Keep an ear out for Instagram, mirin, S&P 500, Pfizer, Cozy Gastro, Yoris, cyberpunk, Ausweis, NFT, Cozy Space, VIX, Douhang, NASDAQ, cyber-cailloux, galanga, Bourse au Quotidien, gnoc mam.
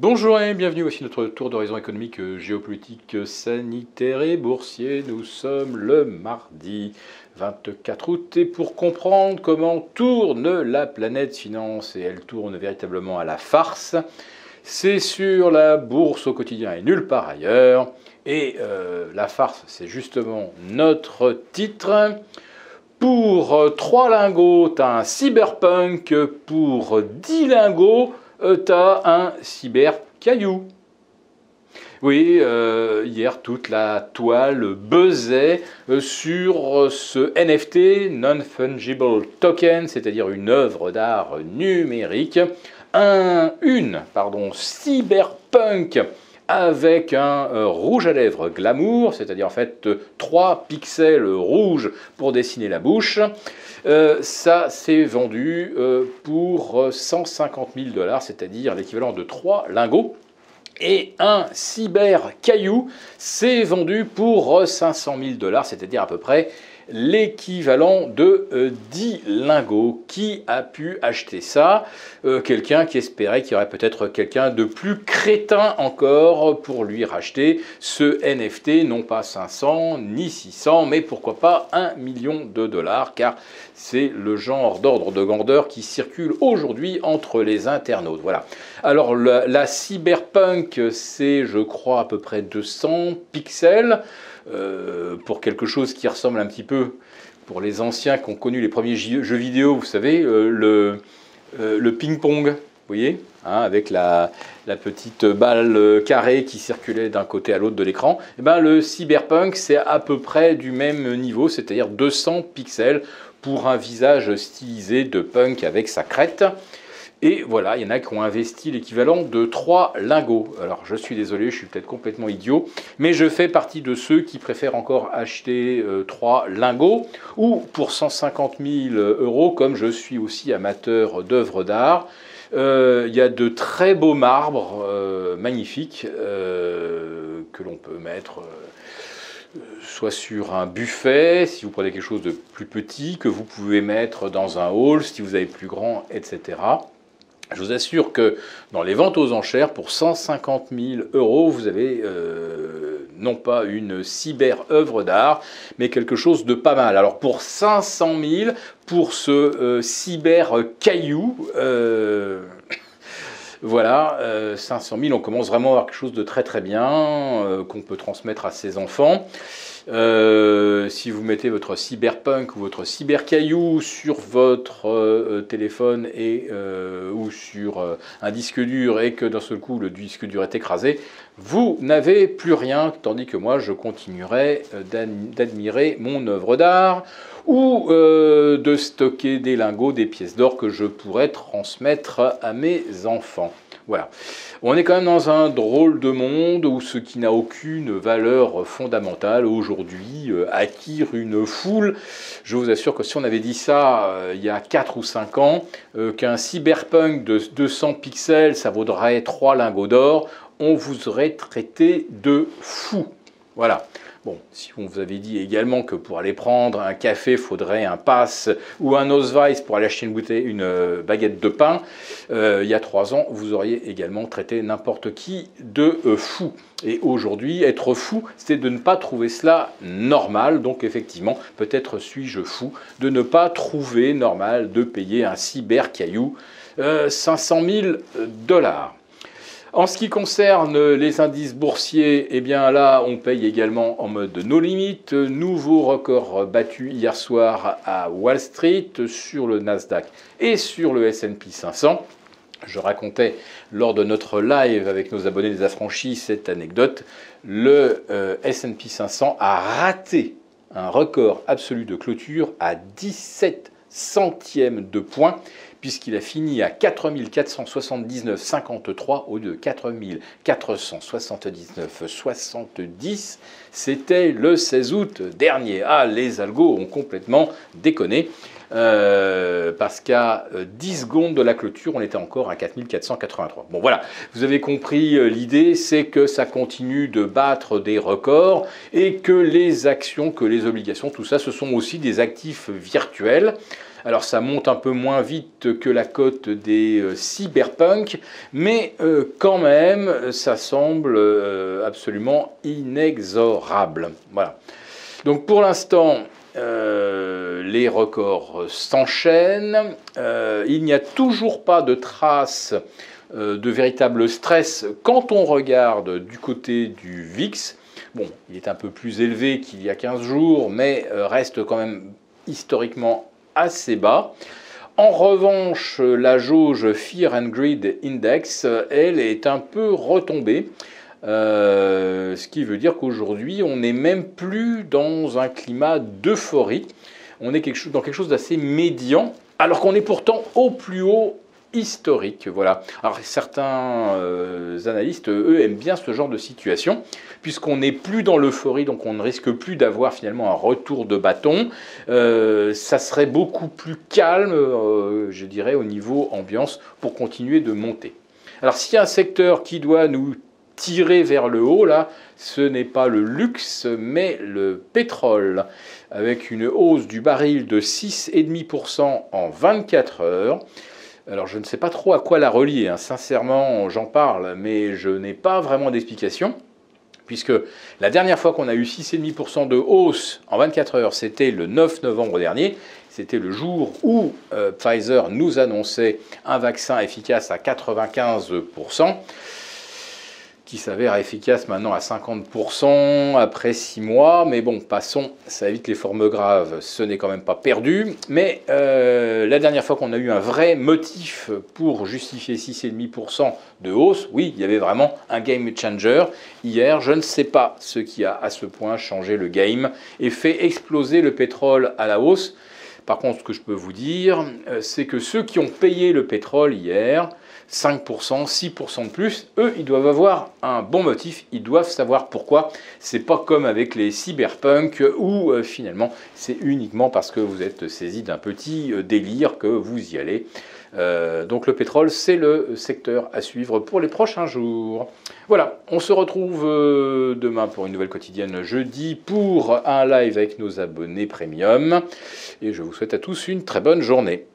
Bonjour et bienvenue, voici notre tour d'horizon économique, géopolitique, sanitaire et boursier. Nous sommes le mardi 24 août et pour comprendre comment tourne la planète finance, et elle tourne véritablement à la farce, c'est sur la Bourse au Quotidien et nulle part ailleurs. Et la farce, c'est justement notre titre. Pour 3 lingots, t'as un cyberpunk, pour 10 lingots, t'as un cyber-caillou. Oui, hier, toute la toile buzzait sur ce NFT, Non-Fungible Token, c'est-à-dire une œuvre d'art numérique, une cyberpunk avec un rouge à lèvres glamour, c'est-à-dire en fait 3 pixels rouges pour dessiner la bouche. Ça s'est vendu pour 150 000 $, c'est-à-dire l'équivalent de 3 lingots. Et un cyber-caillou s'est vendu pour 500 000 $, c'est-à-dire à peu près l'équivalent de 10 lingots. Qui a pu acheter ça? Quelqu'un qui espérait qu'il y aurait peut-être quelqu'un de plus crétin encore pour lui racheter ce NFT, non pas 500 ni 600, mais pourquoi pas 1 million $, car c'est le genre d'ordre de grandeur qui circule aujourd'hui entre les internautes. Voilà. Alors la cyberpunk, c'est je crois à peu près 200 pixels. Pour quelque chose qui ressemble un petit peu, pour les anciens qui ont connu les premiers jeux vidéo, vous savez, le ping-pong, vous voyez, hein, avec la petite balle carrée qui circulait d'un côté à l'autre de l'écran. Et ben, le cyberpunk, c'est à peu près du même niveau, c'est-à-dire 200 pixels pour un visage stylisé de punk avec sa crête. Et voilà, il y en a qui ont investi l'équivalent de 3 lingots. Alors, je suis désolé, je suis peut-être complètement idiot, mais je fais partie de ceux qui préfèrent encore acheter 3 lingots ou pour 150 000 €, comme je suis aussi amateur d'œuvres d'art. Il y a de très beaux marbres magnifiques que l'on peut mettre... soit sur un buffet, si vous prenez quelque chose de plus petit, que vous pouvez mettre dans un hall, si vous avez plus grand, etc. Je vous assure que dans les ventes aux enchères, pour 150 000 €, vous avez non pas une cyber-œuvre d'art, mais quelque chose de pas mal. Alors pour 500 000, pour ce cyber-caillou... Voilà, 500 000, on commence vraiment à avoir quelque chose de très très bien, qu'on peut transmettre à ses enfants. Si vous mettez votre cyberpunk ou votre cybercaillou sur votre téléphone et, ou sur un disque dur et que d'un seul coup le disque dur est écrasé, vous n'avez plus rien, tandis que moi je continuerai d'admirer mon œuvre d'art ou de stocker des lingots, des pièces d'or que je pourrais transmettre à mes enfants. Voilà. On est quand même dans un drôle de monde où ce qui n'a aucune valeur fondamentale aujourd'hui attire une foule. Je vous assure que si on avait dit ça il y a 4 ou 5 ans, qu'un cyberpunk de 200 pixels, ça vaudrait 3 lingots d'or, on vous aurait traité de fou. Voilà. Bon, si on vous avait dit également que pour aller prendre un café, il faudrait un pass ou un Ausweis pour aller acheter une baguette de pain, il y a 3 ans, vous auriez également traité n'importe qui de fou. Et aujourd'hui, être fou, c'est de ne pas trouver cela normal. Donc effectivement, peut-être suis-je fou de ne pas trouver normal de payer un cyber-caillou 500 000 $. En ce qui concerne les indices boursiers, eh bien là, on paye également en mode no limit. Nouveau record battu hier soir à Wall Street sur le NASDAQ et sur le S&P 500. Je racontais lors de notre live avec nos abonnés des affranchis cette anecdote. Le S&P 500 a raté un record absolu de clôture à 17 centièmes de point, puisqu'il a fini à 4 479,53 au lieu de 4 479,70. C'était le 16 août dernier. Ah, les algos ont complètement déconné. parce qu'à 10 secondes de la clôture, on était encore à 4483. Bon voilà, vous avez compris l'idée, c'est que ça continue de battre des records et que les actions, que les obligations, tout ça, ce sont aussi des actifs virtuels. Alors ça monte un peu moins vite que la cote des cyberpunk, mais quand même, ça semble absolument inexorable. Voilà. Donc pour l'instant, les records s'enchaînent. Il n'y a toujours pas de traces de véritable stress quand on regarde du côté du VIX. Bon, il est un peu plus élevé qu'il y a 15 jours, mais reste quand même historiquement assez bas. En revanche, la jauge Fear and Greed Index, elle, est un peu retombée. Ce qui veut dire qu'aujourd'hui, on n'est même plus dans un climat d'euphorie. On est dans quelque chose d'assez médian, alors qu'on est pourtant au plus haut historique. Voilà. Alors certains analystes, eux, aiment bien ce genre de situation, puisqu'on n'est plus dans l'euphorie, donc on ne risque plus d'avoir finalement un retour de bâton. Ça serait beaucoup plus calme, je dirais, au niveau ambiance, pour continuer de monter. Alors s'il y a un secteur qui doit nous tiré vers le haut, là, ce n'est pas le luxe, mais le pétrole, avec une hausse du baril de 6,5% en 24 heures. Alors, je ne sais pas trop à quoi la relier, hein. Sincèrement, j'en parle, mais je n'ai pas vraiment d'explication, puisque la dernière fois qu'on a eu 6,5% de hausse en 24 heures, c'était le 9 novembre dernier. C'était le jour où Pfizer nous annonçait un vaccin efficace à 95%. Qui s'avère efficace maintenant à 50% après 6 mois. Mais bon, passons, ça évite les formes graves. Ce n'est quand même pas perdu. Mais la dernière fois qu'on a eu un vrai motif pour justifier 6,5% de hausse, oui, il y avait vraiment un game changer. Hier, je ne sais pas ce qui a à ce point changé le game et fait exploser le pétrole à la hausse. Par contre, ce que je peux vous dire, c'est que ceux qui ont payé le pétrole hier, 5%, 6% de plus, eux, ils doivent avoir un bon motif, ils doivent savoir pourquoi. C'est pas comme avec les cyberpunk où finalement, c'est uniquement parce que vous êtes saisi d'un petit délire que vous y allez. Donc le pétrole, c'est le secteur à suivre pour les prochains jours. Voilà, on se retrouve demain pour une nouvelle quotidienne jeudi pour un live avec nos abonnés premium. Et je vous souhaite à tous une très bonne journée.